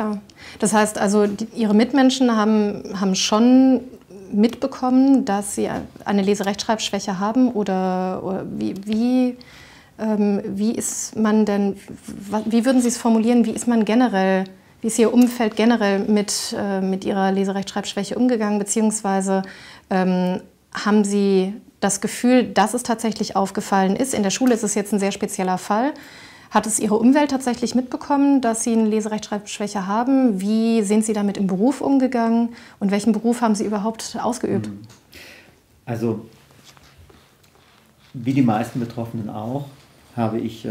klar. Das heißt also, Ihre Mitmenschen haben schon mitbekommen, dass Sie eine Leserechtschreibschwäche haben? Oder wie ist man denn, wie würden Sie es formulieren, wie ist man generell, wie ist Ihr Umfeld generell mit Ihrer Leserechtschreibschwäche umgegangen? Beziehungsweise haben Sie das Gefühl, dass es tatsächlich aufgefallen ist? In der Schule ist es jetzt ein sehr spezieller Fall. Hat es Ihre Umwelt tatsächlich mitbekommen, dass Sie eine Leserechtschreibschwäche haben? Wie sind Sie damit im Beruf umgegangen? Und welchen Beruf haben Sie überhaupt ausgeübt? Also, wie die meisten Betroffenen auch, habe ich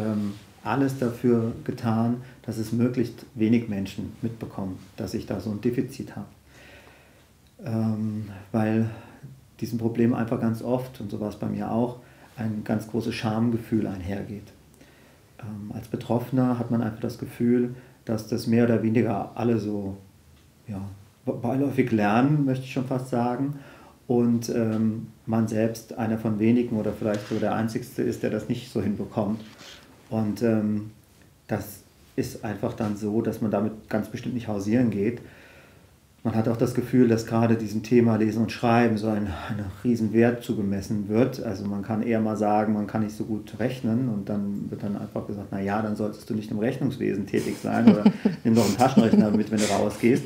alles dafür getan, dass es möglichst wenig Menschen mitbekommen, dass ich da so ein Defizit habe. Weil diesem Problem einfach ganz oft, und so war es bei mir auch, ein ganz großes Schamgefühl einhergeht. Als Betroffener hat man einfach das Gefühl, dass das mehr oder weniger alle so ja, beiläufig lernen, möchte ich schon fast sagen. Und man selbst einer von wenigen oder vielleicht so der Einzigste ist, der das nicht so hinbekommt. Und das ist einfach dann so, dass man damit ganz bestimmt nicht hausieren geht. Man hat auch das Gefühl, dass gerade diesem Thema Lesen und Schreiben so ein Riesenwert zugemessen wird. Also man kann eher mal sagen, man kann nicht so gut rechnen und dann wird dann einfach gesagt, na ja, dann solltest du nicht im Rechnungswesen tätig sein oder nimm doch einen Taschenrechner mit, wenn du rausgehst.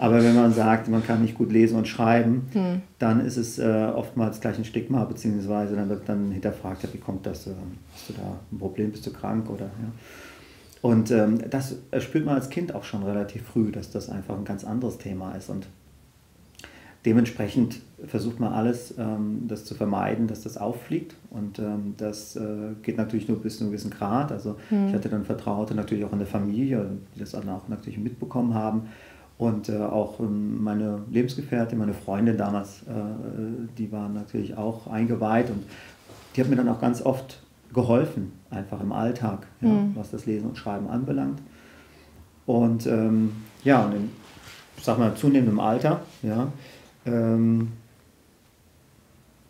Aber wenn man sagt, man kann nicht gut lesen und schreiben, dann ist es oftmals gleich ein Stigma, beziehungsweise dann wird dann hinterfragt, ja, wie kommt das, hast du da ein Problem, bist du krank oder... Ja. Und das spürt man als Kind auch schon relativ früh, dass das einfach ein ganz anderes Thema ist. Und dementsprechend versucht man alles, das zu vermeiden, dass das auffliegt. Und das geht natürlich nur bis zu einem gewissen Grad. Also ich hatte dann Vertraute natürlich auch in der Familie, die das dann auch natürlich mitbekommen haben. Und auch meine Lebensgefährtin, meine Freundin damals, die waren natürlich auch eingeweiht. Und die hat mir dann auch ganz oft geholfen, einfach im Alltag, ja, was das Lesen und Schreiben anbelangt. Und ja, und in, sag mal, zunehmendem Alter, ja,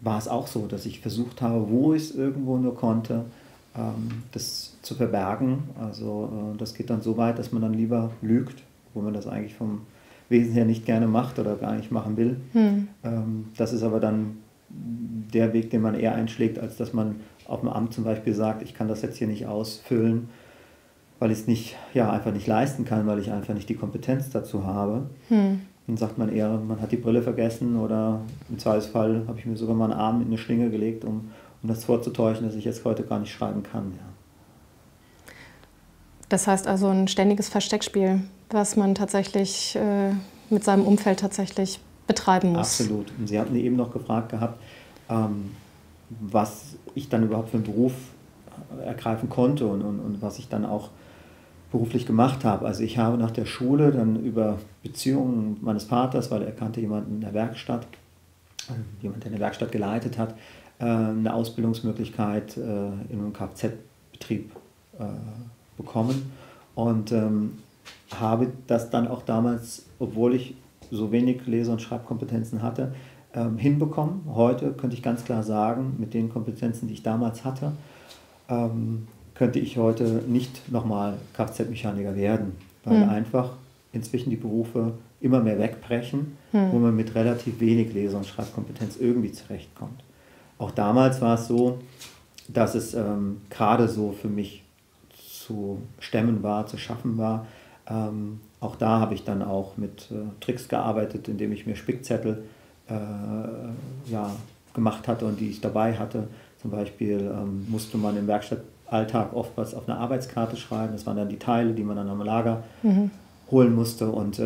war es auch so, dass ich versucht habe, wo ich es irgendwo nur konnte, das zu verbergen. Also das geht dann so weit, dass man dann lieber lügt, wo man das eigentlich vom Wesen her nicht gerne macht oder gar nicht machen will. Das ist aber dann der Weg, den man eher einschlägt, als dass man auf dem Amt zum Beispiel sagt, ich kann das jetzt hier nicht ausfüllen, weil ich es nicht, ja, einfach nicht leisten kann, weil ich einfach nicht die Kompetenz dazu habe. Dann sagt man eher, man hat die Brille vergessen oder im Zweifelsfall habe ich mir sogar mal einen Arm in eine Schlinge gelegt, um das vorzutäuschen, dass ich jetzt heute gar nicht schreiben kann. Ja. Das heißt also ein ständiges Versteckspiel, was man tatsächlich mit seinem Umfeld tatsächlich betreiben muss. Absolut. Und Sie hatten eben noch gefragt gehabt, was ich dann überhaupt für einen Beruf ergreifen konnte und was ich dann auch beruflich gemacht habe. Also ich habe nach der Schule dann über Beziehungen meines Vaters, weil er kannte jemanden in der Werkstatt, jemand, der eine Werkstatt geleitet hat, eine Ausbildungsmöglichkeit in einem Kfz-Betrieb bekommen und habe das dann auch damals, obwohl ich so wenig Lese- und Schreibkompetenzen hatte, hinbekommen. Heute könnte ich ganz klar sagen, mit den Kompetenzen, die ich damals hatte, könnte ich heute nicht nochmal Kfz-Mechaniker werden, weil einfach inzwischen die Berufe immer mehr wegbrechen, wo man mit relativ wenig Lese- und Schreibkompetenz irgendwie zurechtkommt. Auch damals war es so, dass es gerade so für mich zu stemmen war, zu schaffen war. Auch da habe ich dann auch mit Tricks gearbeitet, indem ich mir Spickzettel ja, gemacht hatte und die ich dabei hatte. Zum Beispiel musste man im Werkstattalltag oft was auf eine Arbeitskarte schreiben. Das waren dann die Teile, die man dann am Lager holen musste. Und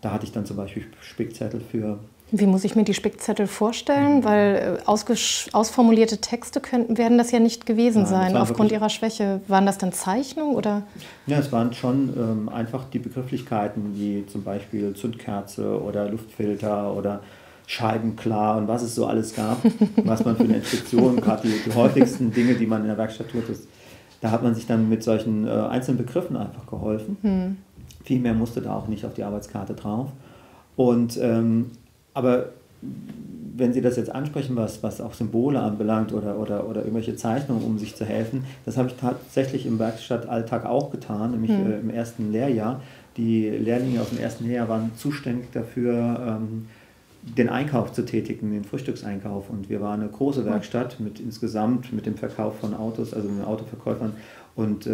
da hatte ich dann zum Beispiel Spickzettel für... Wie muss ich mir die Spickzettel vorstellen? Weil ausformulierte Texte werden das ja nicht gewesen sein. Aufgrund ihrer Schwäche. Waren das dann Zeichnungen oder? Ja, es waren schon einfach die Begrifflichkeiten wie zum Beispiel Zündkerze oder Luftfilter oder Scheibenklar und was es so alles gab, was man für eine Inspektion, gerade die häufigsten Dinge, die man in der Werkstatt tut, ist, da hat man sich dann mit solchen einzelnen Begriffen einfach geholfen. Viel mehr musste da auch nicht auf die Arbeitskarte drauf. Und aber wenn Sie das jetzt ansprechen, was auch Symbole anbelangt oder irgendwelche Zeichnungen, um sich zu helfen, das habe ich tatsächlich im Werkstattalltag auch getan, nämlich im ersten Lehrjahr, Die Lehrlinge aus dem ersten Lehrjahr waren zuständig dafür, den Einkauf zu tätigen, den Frühstückseinkauf. Und wir waren eine große Werkstatt mit insgesamt mit dem Verkauf von Autos, also mit Autoverkäufern und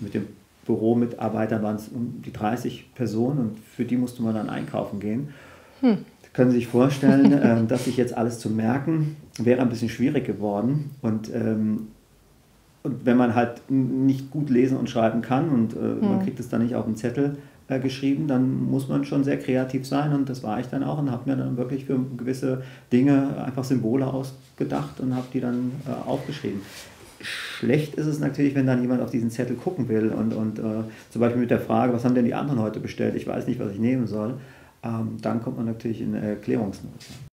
mit dem Büromitarbeitern waren es um die 30 Personen und für die musste man dann einkaufen gehen. Können Sie sich vorstellen, dass sich jetzt alles zu merken, wäre ein bisschen schwierig geworden. Und wenn man halt nicht gut lesen und schreiben kann und man kriegt es dann nicht auf den Zettel geschrieben, dann muss man schon sehr kreativ sein und das war ich dann auch und habe mir dann wirklich für gewisse Dinge einfach Symbole ausgedacht und habe die dann aufgeschrieben. Schlecht ist es natürlich, wenn dann jemand auf diesen Zettel gucken will und zum Beispiel mit der Frage, was haben denn die anderen heute bestellt, ich weiß nicht, was ich nehmen soll, dann kommt man natürlich in Erklärungsnot.